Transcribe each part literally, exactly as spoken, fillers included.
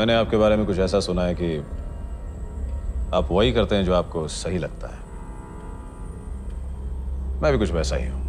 मैंने आपके बारे में कुछ ऐसा सुना है कि आप वही करते हैं जो आपको सही लगता है। मैं भी कुछ वैसा ही हूं।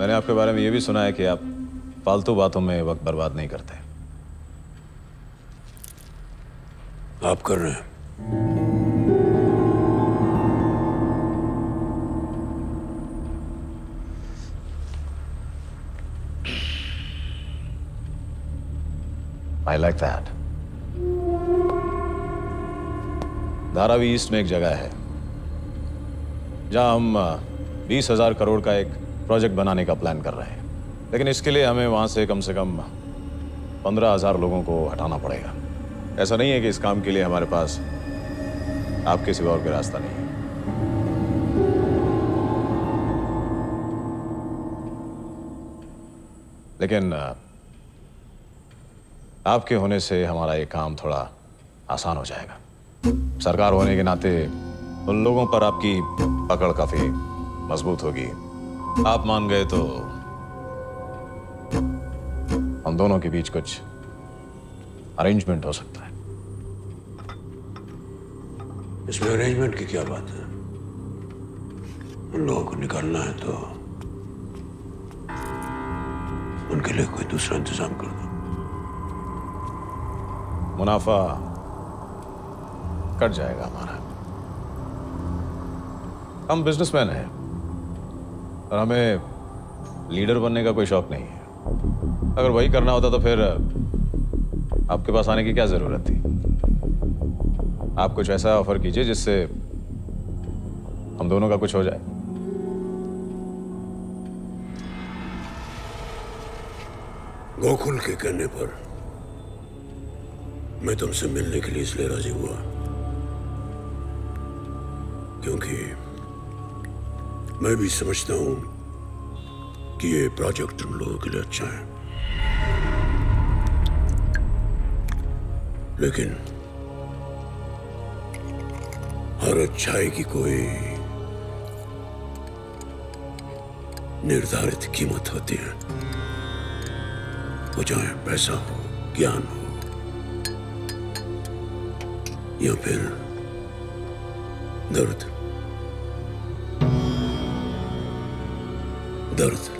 मैंने आपके बारे में यह भी सुना है कि आप फालतू बातों में वक्त बर्बाद नहीं करते। आप कर रहे हैं। I like that. Dharavi east में एक जगह है जहां हम बीस हजार करोड़ का एक प्रोजेक्ट बनाने का प्लान कर रहे हैं, लेकिन इसके लिए हमें वहां से कम से कम पंद्रह हजार लोगों को हटाना पड़ेगा। ऐसा नहीं है कि इस काम के लिए हमारे पास आपके सिवा और कोई रास्ता नहीं है। लेकिन आपके होने से हमारा ये काम थोड़ा आसान हो जाएगा। सरकार होने के नाते उन लोगों पर आपकी पकड़ काफी मजबूत होगी। आप मान गए तो हम दोनों के बीच कुछ अरेंजमेंट हो सकता है। इसमें अरेंजमेंट की क्या बात है? उन लोगों को निकालना है तो उनके लिए कोई दूसरा इंतजाम कर दो। मुनाफा कट जाएगा हमारा। हम बिजनेसमैन हैं और हमें लीडर बनने का कोई शौक नहीं है। अगर वही करना होता तो फिर आपके पास आने की क्या जरूरत थी? आप कुछ ऐसा ऑफर कीजिए जिससे हम दोनों का कुछ हो जाए। गोकुल के कहने पर मैं तुमसे मिलने के लिए इसलिए राजी हुआ क्योंकि मैं भी समझता हूं कि ये प्रोजेक्ट तुम लोगों के लिए अच्छा है, लेकिन हर अच्छाई की कोई निर्धारित कीमत होती है, वो चाहे पैसा हो, ज्ञान हो या फिर दर्द। दर्द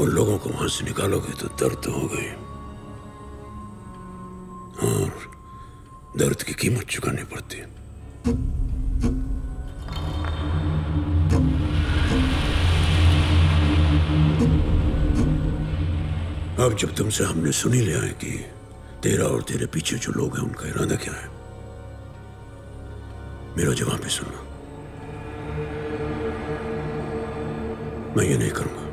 उन लोगों को वहां से निकालोगे तो दर्द हो गए और दर्द की कीमत चुकानी पड़ती है। अब जब तुमसे हमने सुनी लिया है कि तेरा और तेरे पीछे जो लोग हैं उनका इरादा क्या है, मेरा जवाब भी सुनना। मैं ये नहीं करूंगा।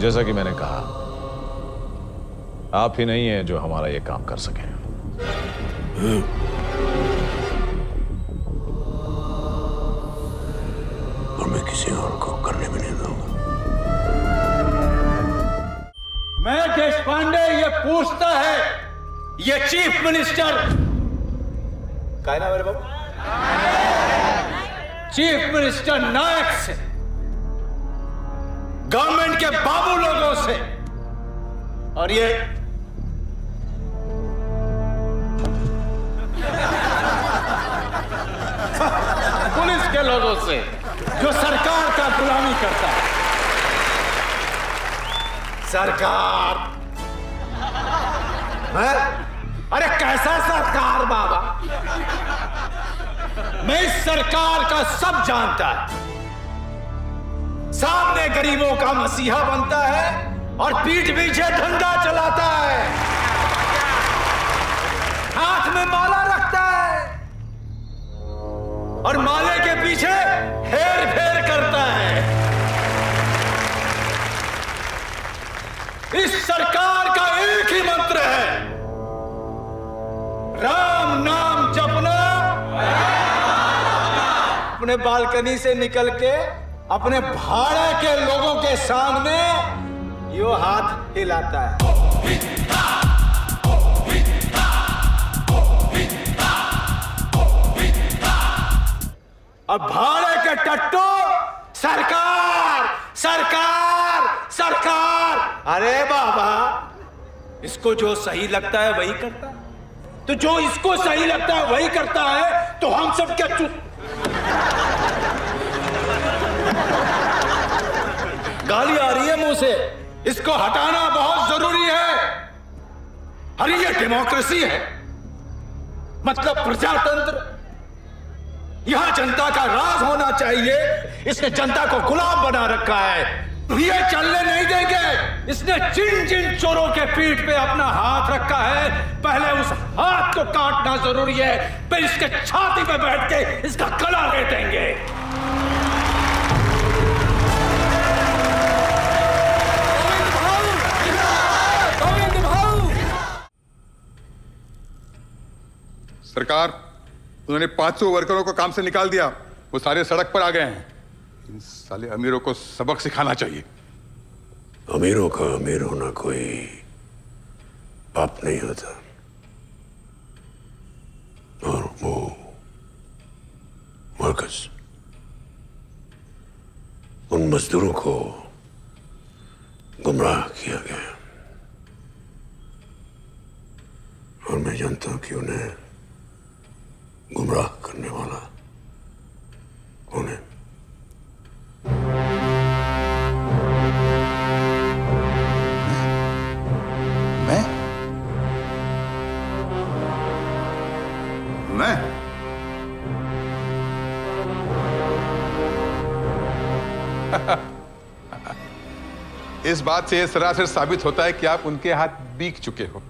जैसा कि मैंने कहा, आप ही नहीं है जो हमारा ये काम कर सके। और मैं किसी और को करने भी नहीं दूंगा। मैं देशपांडे ये पूछता है, ये चीफ मिनिस्टर का नाम है बाबू? चीफ मिनिस्टर नायक से, गवर्नमेंट के बाबू लोगों से और ये पुलिस के लोगों से जो सरकार का गुलामी करता है। सरकार है? अरे कैसा सरकार बाबा? मैं इस सरकार का सब जानता है। सामने गरीबों का मसीहा बनता है और पीठ पीछे धंधा चलाता है, हाथ में माला रखता है और माले के पीछे हेर फेर करता है। इस सरकार का एक ही मंत्र है, राम नाम जपना। अपने बालकनी से निकल के अपने भाड़े के लोगों के सामने यो हाथ हिलाता है। और भाड़े के टट्टू सरकार सरकार सरकार, अरे बाबा, इसको जो सही लगता है वही करता है, तो जो इसको सही लगता है वही करता है, तो हम सब क्या चुप? गाली आ रही है मुंह से, इसको हटाना बहुत जरूरी है। अरे ये डेमोक्रेसी है, मतलब प्रजातंत्र, यहां जनता का राज होना चाहिए। इसने जनता को गुलाम बना रखा है, ये चलने नहीं देंगे। इसने जिन जिन चोरों के पीठ पे अपना हाथ रखा है, पहले उस हाथ को काटना जरूरी है, फिर इसके छाती पे बैठ के इसका गला ले देंगे। सरकार, उन्होंने पाँच सौ वर्करों को काम से निकाल दिया, वो सारे सड़क पर आ गए हैं। इन साले अमीरों को सबक सिखाना चाहिए। अमीरों का अमीर होना कोई पाप नहीं होता, और वो वर्कर्स, उन मजदूरों को गुमराह किया गया, और मैं जानता हूं कि उन्हें गुमराह करने वाला कौन है। मैं मैं इस बात से सरासर साबित होता है कि आप उनके हाथ बीक चुके हो।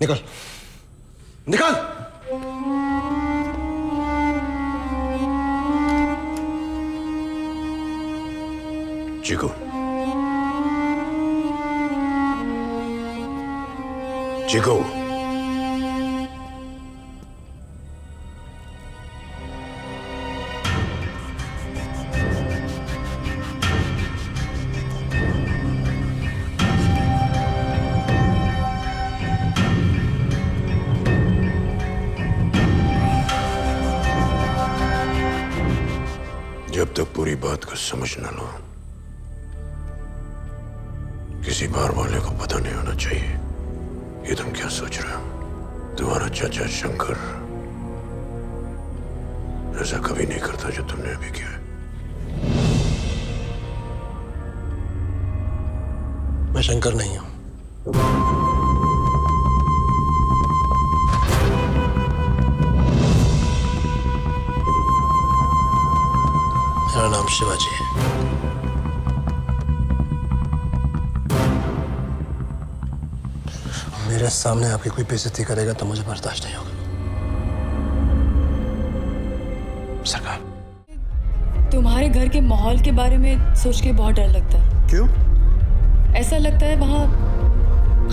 निकल निकल चिकू, चिकू, बात को समझ न लो, किसी बार वाले को पता नहीं होना चाहिए ये तुम क्या सोच रहे हो। तुम्हारा चाचा शंकर ऐसा कभी नहीं करता जो तुमने अभी किया है। मैं शंकर नहीं हूं। मेरा नाम शिवाजी है। मेरे सामने आपकी कोई बेइज्जती करेगा तो मुझे बर्दाश्त नहीं होगा। सरकार, तुम्हारे घर के माहौल के बारे में सोच के बहुत डर लगता है। क्यों? ऐसा लगता है वहाँ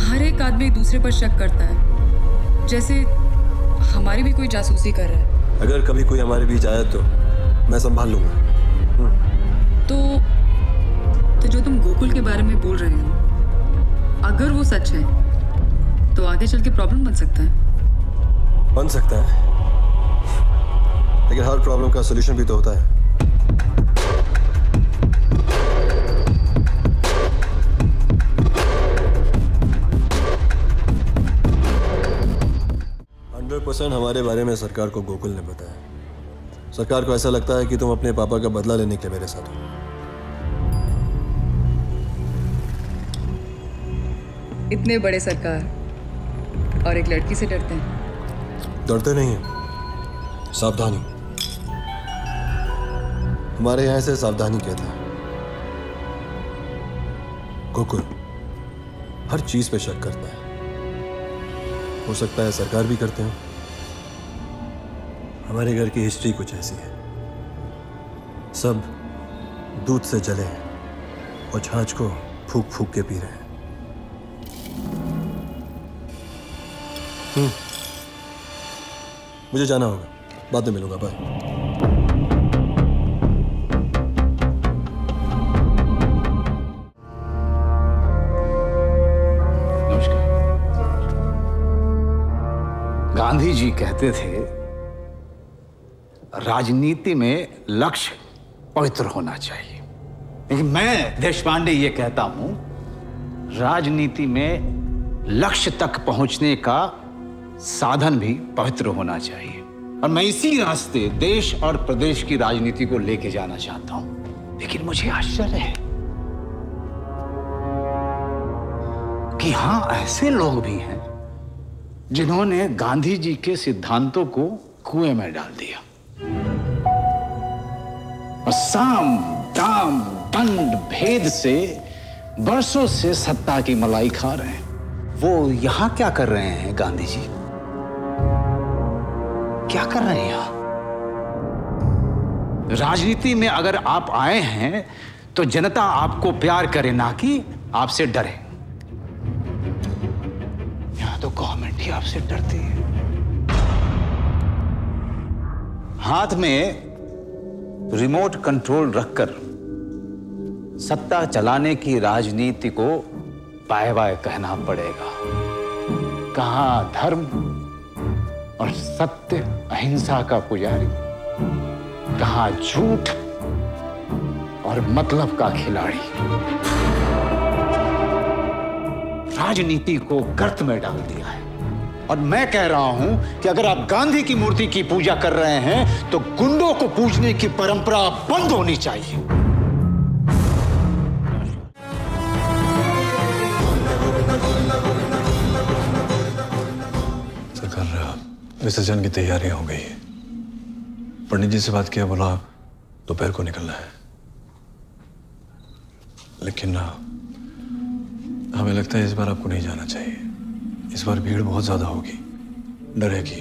हर एक आदमी एक दूसरे पर शक करता है, जैसे हमारी भी कोई जासूसी कर रहा है। अगर कभी कोई हमारे बीच आया तो मैं संभाल लूंगा। तो तो जो तुम गोकुल के बारे में बोल रहे हो, अगर वो सच है तो आगे चल के प्रॉब्लम बन सकता है। बन सकता है, लेकिन हर प्रॉब्लम का सोल्यूशन भी तो होता है। हंड्रेड परसेंट हमारे बारे में सरकार को गोकुल ने बताया। सरकार को ऐसा लगता है कि तुम अपने पापा का बदला लेने के लिए मेरे साथ हो। इतने बड़े सरकार और एक लड़की से डरते हैं? डरते नहीं हैं, सावधानी। हमारे यहां से सावधानी कहते हैं। गोकुल हर चीज पे शक करता है, हो सकता है सरकार भी करते हैं। हमारे घर की हिस्ट्री कुछ ऐसी है, सब दूध से जले हैं और छाछ को फूक फूक के पी रहे हैं। हम्म, मुझे जाना होगा, बाद में मिलूंगा। बाय। गांधी जी कहते थे, राजनीति में लक्ष्य पवित्र होना चाहिए, लेकिन मैं देशपांडे ये कहता हूं, राजनीति में लक्ष्य तक पहुंचने का साधन भी पवित्र होना चाहिए। और मैं इसी रास्ते देश और प्रदेश की राजनीति को लेके जाना चाहता हूं। लेकिन मुझे आश्चर्य है कि हां, ऐसे लोग भी हैं जिन्होंने गांधी जी के सिद्धांतों को कुएं में डाल दिया। और साम दाम दंड भेद से बरसों से सत्ता की मलाई खा रहे हैं। वो यहां क्या कर रहे हैं? गांधी जी क्या कर रहे हैं यहां? राजनीति में अगर आप आए हैं तो जनता आपको प्यार करे, ना कि आपसे डरे। तो गवर्नमेंट ही आपसे डरती है। हाथ में रिमोट कंट्रोल रखकर सत्ता चलाने की राजनीति को बाय बाय कहना पड़ेगा। कहां धर्म और सत्य अहिंसा का पुजारी, कहां झूठ और मतलब का खिलाड़ी। राजनीति को गर्त में डाल दिया है। और मैं कह रहा हूं कि अगर आप गांधी की मूर्ति की पूजा कर रहे हैं तो गुंडों को पूजने की परंपरा बंद होनी चाहिए। सरकार, विसर्जन की तैयारियां हो गई है। पंडित जी से बात किया, बोला दोपहर को निकलना है। लेकिन हमें लगता है इस बार आपको नहीं जाना चाहिए। इस बार भीड़ बहुत ज्यादा होगी, डर है कि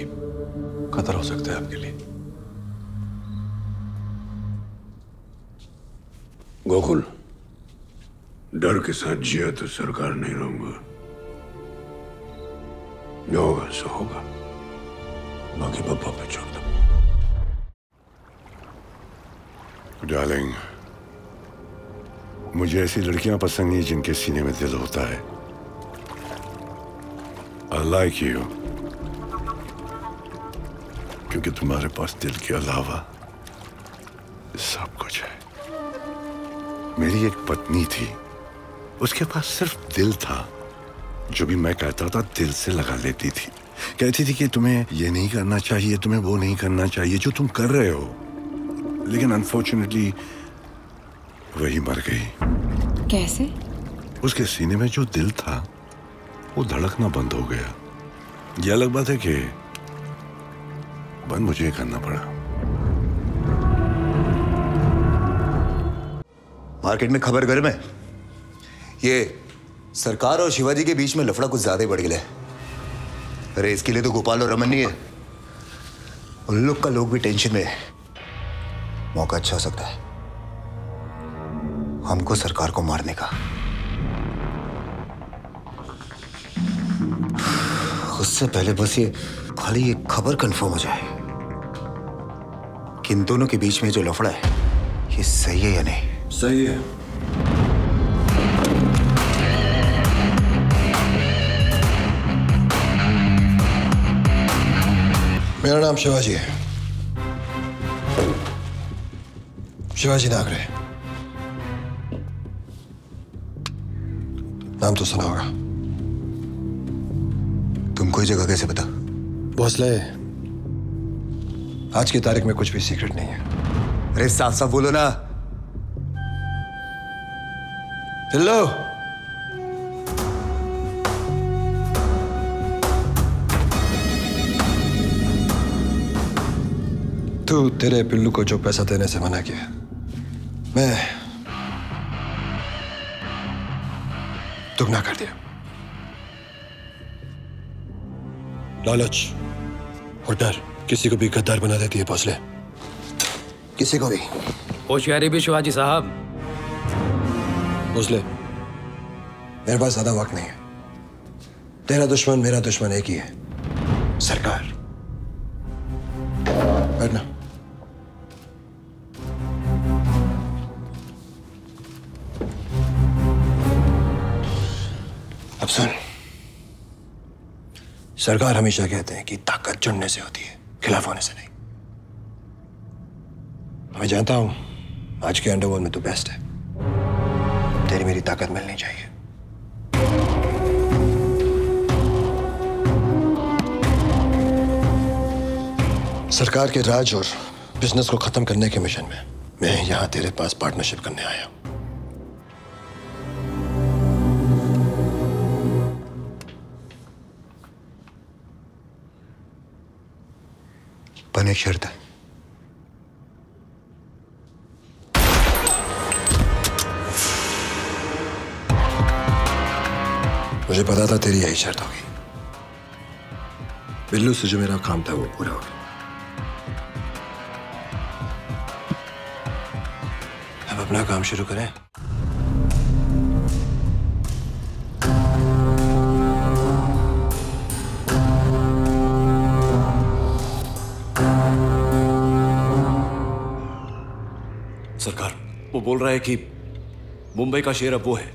खतरा हो सकता है आपके लिए। गोकुल, डर के साथ जिया तो सरकार नहीं रहूंगा। जो होगा सो होगा, बाकी पापा पे छोड़ दो। डार्लिंग, मुझे ऐसी लड़कियां पसंद नहीं जिनके सीने में दिल होता है। आई लाइक यू, क्योंकि तुम्हारे पास दिल के अलावा सब कुछ है। मेरी एक पत्नी थी, उसके पास सिर्फ दिल था। जो भी मैं कहता था दिल से लगा लेती थी। कहती थी कि तुम्हें ये नहीं करना चाहिए, तुम्हें वो नहीं करना चाहिए, जो तुम कर रहे हो। लेकिन अनफॉर्चुनेटली वही मर गई। कैसे? उसके सीने में जो दिल था वो धड़कना बंद हो गया। यह अलग बात है कि बंद मुझे करना पड़ा। मार्केट में खबर घर में ये सरकार और शिवाजी के बीच में लफड़ा कुछ ज्यादा ही बढ़ गया है। अरे इसके लिए तो गोपाल और रमन नहीं है, उन लोग का लोग भी टेंशन में है। मौका अच्छा हो सकता है हमको सरकार को मारने का। उससे पहले बस ये खाली एक खबर कंफर्म हो जाए कि इन दोनों के बीच में जो लफड़ा है ये सही है या नहीं। सही है। मेरा नाम शिवाजी है, शिवाजी नागरे। नाम तो सुना होगा। तुमको ये जगह कैसे पता? भोसले, आज की तारीख में कुछ भी सीक्रेट नहीं है। अरे साफ साफ बोलो ना। हेलो, तू तेरे पिल्लू को जो पैसा देने से मना किया, मैं दुगना कर दिया। लालच और डर किसी को भी गद्दार बना देती है भोसले, किसी को भी। होशियारी भी शिवाजी साहब। भोसले, मेरे पास ज्यादा वक्त नहीं है। तेरा दुश्मन मेरा दुश्मन एक ही है। सरकार। बैठना। अब सुन, सरकार हमेशा कहते हैं कि ताकत जुड़ने से होती है, खिलाफ होने से नहीं। मैं जानता हूं आज के अंडरवर्ल्ड में तू बेस्ट है, तेरी मेरी ताकत मिलनी चाहिए। सरकार के राज और बिजनेस को खत्म करने के मिशन में मैं यहां तेरे पास पार्टनरशिप करने आया हूं। पर एक शर्त है, मुझे पता था तेरी यही शर्त होगी। बिल्लू से जो मेरा काम था वो पूरा हो गया। अब अपना काम शुरू करें। सरकार, वो बोल रहा है कि मुंबई का शेर अब वो है।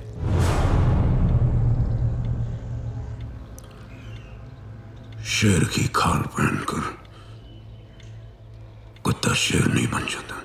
शेर की खाल पहनकर कुत्ता शेर नहीं बन जाता।